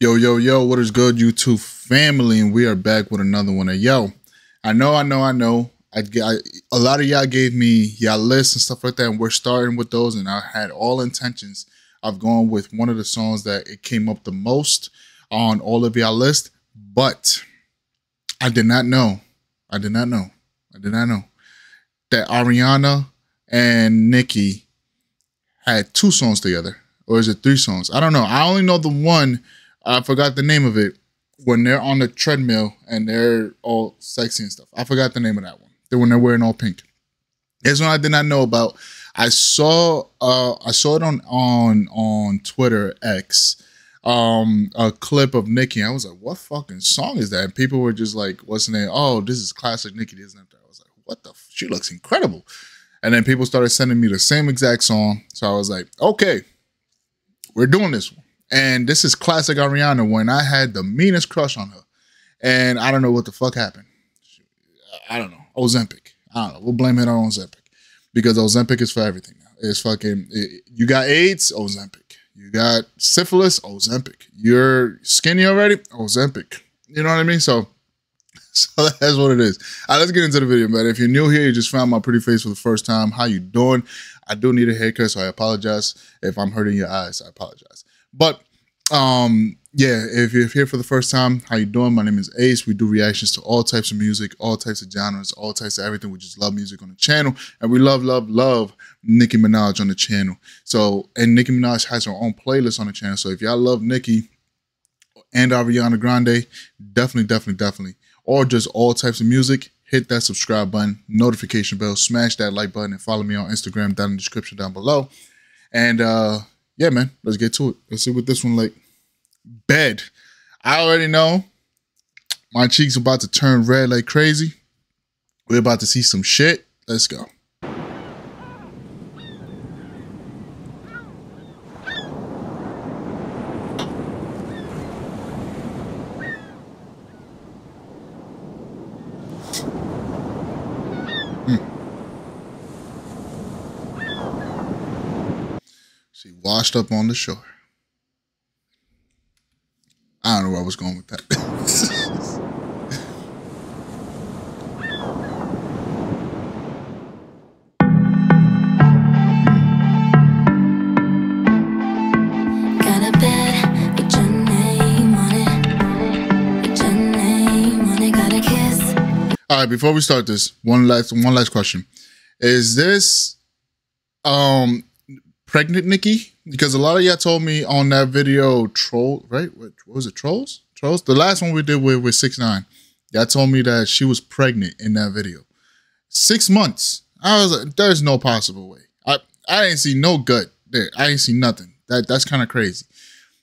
Yo, what is good, YouTube family? And we are back with another one. And yo, I know. A lot of y'all gave me y'all lists and stuff like that, and we're starting with those. And I had all intentions of going with one of the songs that it came up the most on all of y'all list, but I did not know that Ariana and Nicki had two songs together, or is it three songs? I don't know. I only know the one. I forgot the name of it, when they're on the treadmill and they're all sexy and stuff. I forgot the name of that one. The one they're wearing all pink. That's one I did not know about. I saw it on Twitter X, a clip of Nicki. I was like, what fucking song is that? And people were just like, what's the name? Oh, this is classic Nicki. This and that. I was like, what the? She looks incredible. And then people started sending me the same exact song. So I was like, okay, we're doing this one. And this is classic Ariana, when I had the meanest crush on her. And I don't know what the fuck happened. I don't know. Ozempic. I don't know. We'll blame it on Ozempic. Because Ozempic is for everything now. It's fucking... you got AIDS? Ozempic. You got syphilis? Ozempic. You're skinny already? Ozempic. You know what I mean? So that's what it is. All right, let's get into the video, man. If you're new here, you just found my pretty face for the first time, how you doing? I do need a haircut, so I apologize. If I'm hurting your eyes, I apologize. But, yeah, if you're here for the first time, how you doing? My name is Ace. We do reactions to all types of music, all types of genres, all types of everything. We just love music on the channel. And we love Nicki Minaj on the channel. So, and Nicki Minaj has her own playlist on the channel. So if y'all love Nicki and Ariana Grande, definitely, or just all types of music, hit that subscribe button, notification bell, smash that like button, and follow me on Instagram down in the description down below. And, yeah, man, let's get to it. Let's see what this one like. Bed. I already know my cheeks about to turn red like crazy. We're about to see some shit. Let's go. Washed up on the shore. I don't know where I was going with that. All right, before we start this, one last question. Is this pregnant Nicki? Because a lot of y'all told me on that video, Troll, right? What was it? Trolls? The last one we did with 6ix9ine. Y'all told me that she was pregnant in that video. 6 months. I was like, there's no possible way. I didn't see no gut there. I didn't see nothing. That's kind of crazy.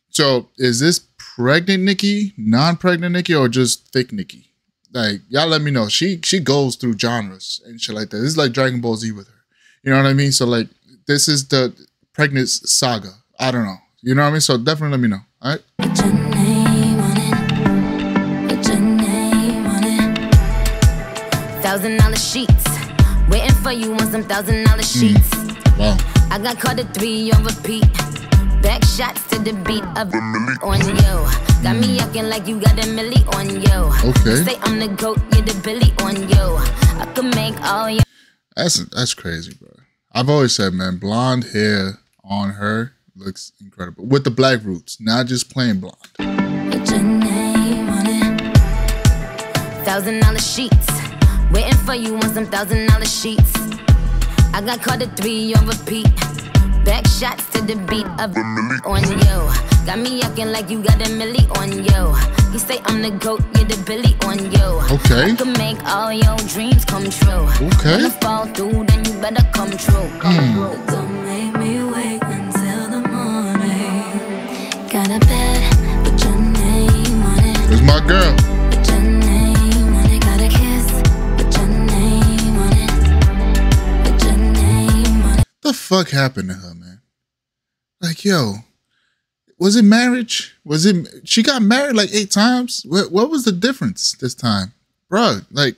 So is this pregnant Nicki, non-pregnant Nicki, or just thick Nicki? Like, y'all let me know. She goes through genres and shit like that. This is like Dragon Ball Z with her. You know what I mean? So like, this is the pregnant saga. I don't know. You know what I mean? So definitely let me know. All right. $1,000 sheets. Waiting for you on some $1,000 sheets. Wow. I got caught at 3 on repeat. Back shots to the beat of on yo. Got me yucking like you got a milli on yo. Okay. Say I'm the goat, you're the Billy on yo. I can make all your. That's crazy, bro. I've always said, man, blonde hair on her looks incredible. With the black roots, not just plain blonde. $1,000 sheets. Waiting for you on some $1,000 sheets. I got caught at 3 on repeat. Back shots to the beat of on yo. Got me yucking like you got a milli on yo. You say I'm the goat, you're the Billy on yo. Okay. I can make all your dreams come true. Okay. When you fall through, then you better come true. Don't make me wait until the morning. Got a bed with your name on it. It's my girl. With your name on it. Got a kiss with your name on it. With your name on it. The fuck happened to her, man? Like, yo. Was it marriage? Was it? She got married like 8 times. What was the difference this time, bro? Like,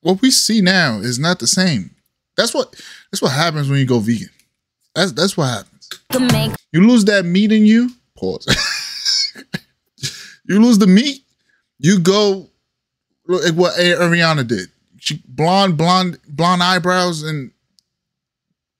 what we see now is not the same. That's what happens when you go vegan. That's what happens. You lose that meat in you. Pause. You lose the meat, you go like what Ariana did. She blonde eyebrows and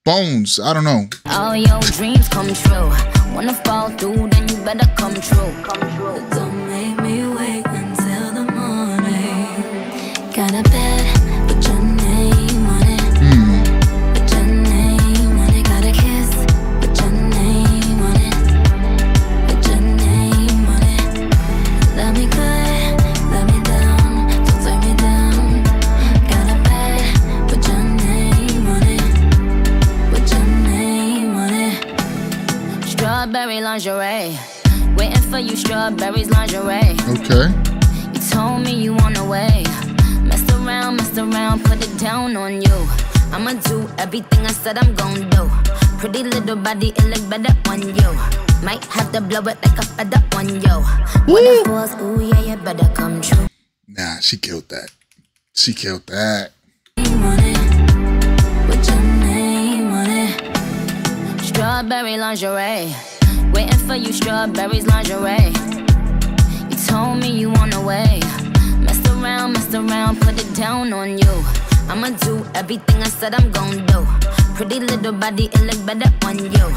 bones. I don't know. All your dreams come true. Wanna fall through, then you better come true. Don't make me wait until the morning. Got a bed with your name on it. With your name on it. Got a kiss with your name on it. With your name on it. Let me go. Strawberry lingerie, waiting for you, strawberries lingerie. Okay. You told me you on the way. Messed around, put it down on you. I'ma do everything I said I'm gonna do. Pretty little body, it look better on you. Might have to blow it like a feather on you. Waterfalls, ooh yeah, you better come true. Nah, she killed that. She killed that. Strawberry lingerie, waiting for you, strawberries lingerie. You told me you on the way. Messed around, put it down on you. I'ma do everything I said I'm gonna do. Pretty little body, it look better on you.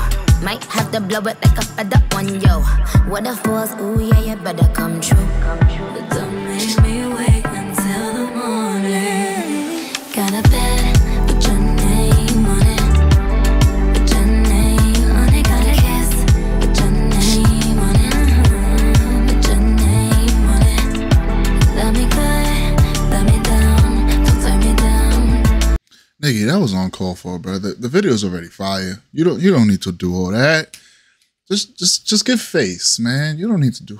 Might have to blow it like a feather on you. What a force, ooh yeah, you better come true. But don't make me wait until the morning. Got a bed. Nigga, that was uncalled for, bro. The video's already fire. You don't need to do all that. Just give face, man. You don't need to do.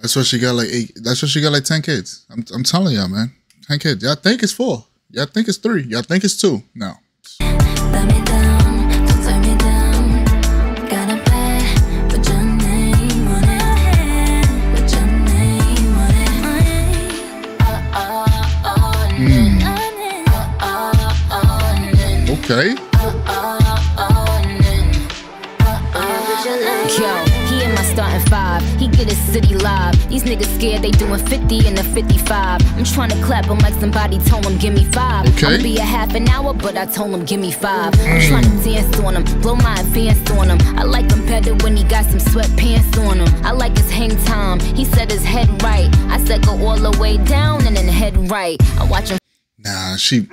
That's why she got like 8. That's why she got like 10 kids. I'm telling y'all, man. 10 kids. Y'all think it's 4. Y'all think it's 3. Y'all think it's 2. No. Okay. He in my starting 5. He get his city live. These niggas scared they doing 50 and a 55. I'm trying to clap him like somebody told him give me 5. Okay. I'll be a half an hour, but I told him give me 5. I'm trying to dance on him, blow my advance on him. I like him better when he got some sweatpants on him. I like his hang time. He said his head right. I said go all the way down and then head right. I watch him. Nah, she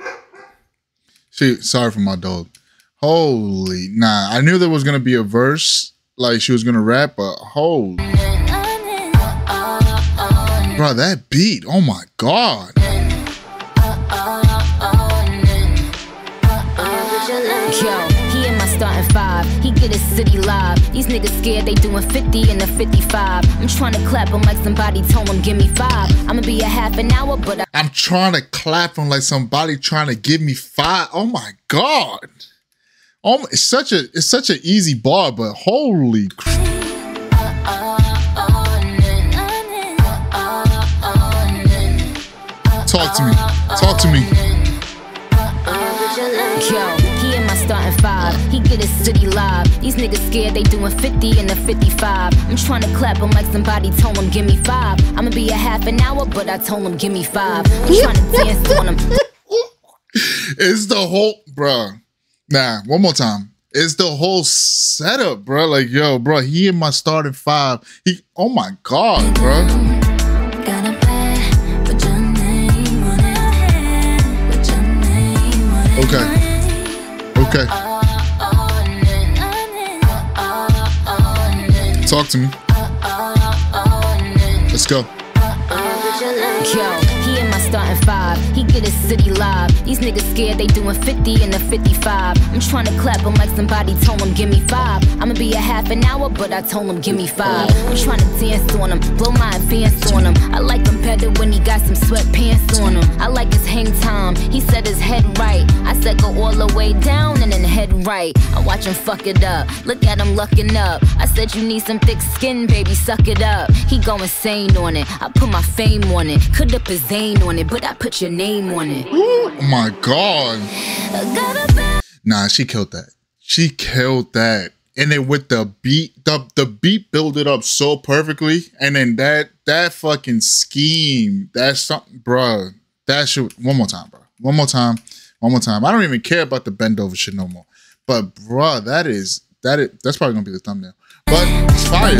sorry for my dog. Holy nah, I knew there was gonna be a verse. Like she was gonna rap, but holy, bro, that beat! Oh my god! Yo, he in my starting 5. He get his city live. These niggas scared they doing 50 and a 55. I'm trying to clap him like somebody told him give me 5. I'ma be a half an hour, but I'm trying to clap him like somebody trying to give me 5. Oh my god! It's such an easy bar, but holy crap. Talk to me. Talk to me. Yo, he in my starting 5. He get his city live. These niggas scared they doing 50 and a 55. I'm trying to clap him like somebody told him give me 5. I'ma be a half an hour, but I told him give me 5. I'm trying to dance on him. It's the whole bruh. Nah, one more time. It's the whole setup, bro. Like, yo, bro, he in my starting 5. He, oh my god, bro. Okay. Okay. Talk to me. Let's go. Yo, he in my starting five. He get his city live. These niggas scared they doing 50 in the 55. I'm trying to clap him like somebody told him give me five. I'ma be a half an hour, but I told him give me five. I'm trying to dance on him, blow my advance on him. I like him better when he got some sweatpants on him. I like his hang time, he said his head right. I said go all the way down and then head right. I watch him fuck it up, look at him lucking up. I said you need some thick skin, baby, suck it up. He go insane on it, I put my fame on it. Could have his name on it, but I put your name on it. Ooh, oh my God. Nah, she killed that. She killed that. And then with the beat, the beat build it up so perfectly. And then that fucking scheme, that's something, bro. That shit, one more time, bro. One more time, one more time. I don't even care about the bend over shit no more. But bro, that's probably gonna be the thumbnail. But it's fire.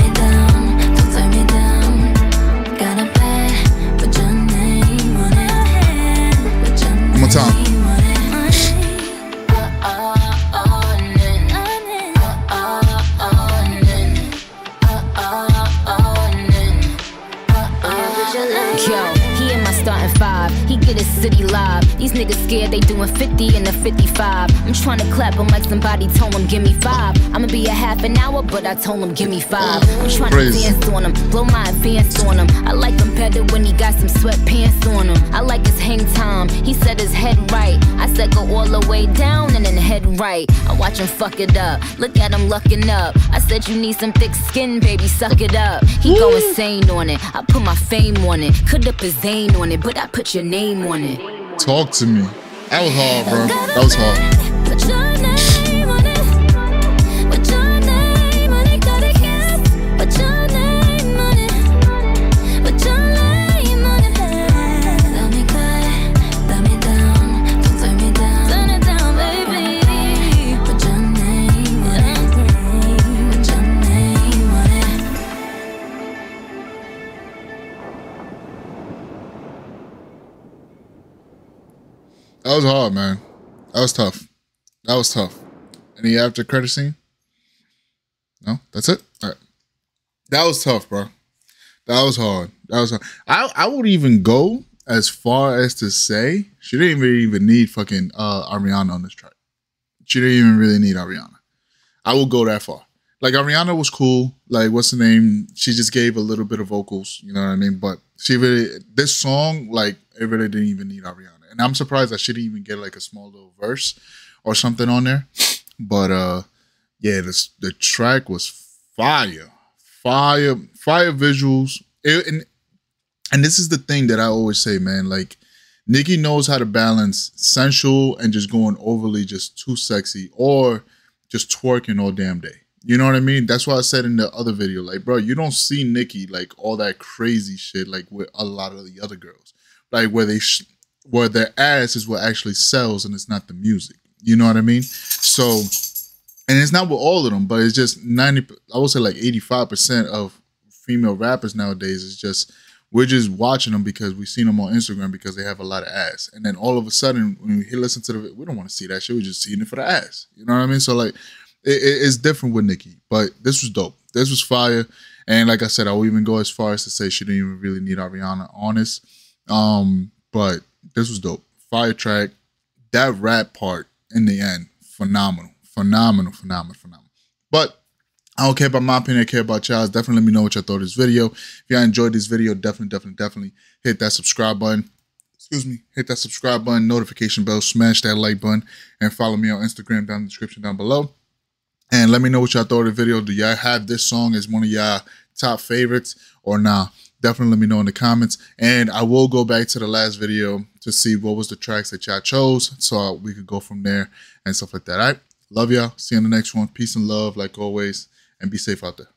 Time. He get his city live. These niggas scared they doing 50 in the 55. I'm trying to clap him like somebody told him give me five. I'ma be a half an hour, but I told him give me five. I'm trying to dance on him, blow my advance on him. I like him better when he got some sweatpants on him. I like his hang time, he said his head right. I said go all the way down and then head right. I watch him fuck it up, look at him lucking up. I said you need some thick skin, baby, suck it up. He go insane on it, I put my fame on it. Could have his name on it, but I put your name on it. Talk to me. That was hard, bro. That was hard. That was hard, man. That was tough. That was tough. Any after credit scene? No? That's it? All right. That was tough, bro. That was hard. That was hard. I would even go as far as to say she didn't even need fucking Ariana on this track. She didn't even really need Ariana. I will go that far. Like, Ariana was cool. Like, what's the name? She just gave a little bit of vocals. You know what I mean? But she really, this song, like, it really didn't even need Ariana. And I'm surprised I shouldn't even get like a small little verse or something on there. But yeah, the track was fire. Fire visuals. And this is the thing that I always say, man, like Nicki knows how to balance sensual and just going overly just too sexy or just twerking all damn day. You know what I mean? That's why I said in the other video, like, bro, you don't see Nicki like all that crazy shit like with a lot of the other girls. Like where they... where their ass is what actually sells and it's not the music. You know what I mean? So, and it's not with all of them, but it's just 90, I would say like 85% of female rappers nowadays is just, we're just watching them because we've seen them on Instagram because they have a lot of ass. And then all of a sudden, when we listen to the, we don't want to see that shit, we're just seeing it for the ass. You know what I mean? So like, it's different with Nicki, but this was dope. This was fire. And like I said, I will even go as far as to say she didn't even really need Ariana on this. But this was dope. Fire track. That rap part in the end, phenomenal. Phenomenal. But I don't care about my opinion. I care about y'all's. Definitely let me know what y'all thought of this video. If y'all enjoyed this video, definitely hit that subscribe button. Excuse me. Hit that subscribe button, notification bell, smash that like button, and follow me on Instagram down in the description down below. And let me know what y'all thought of the video. Do y'all have this song as one of y'all top favorites or nah? Definitely let me know in the comments. And I will go back to the last video to see what was the tracks that y'all chose so we could go from there and stuff like that. All right. Love y'all. See you in the next one. Peace and love, like always. And be safe out there.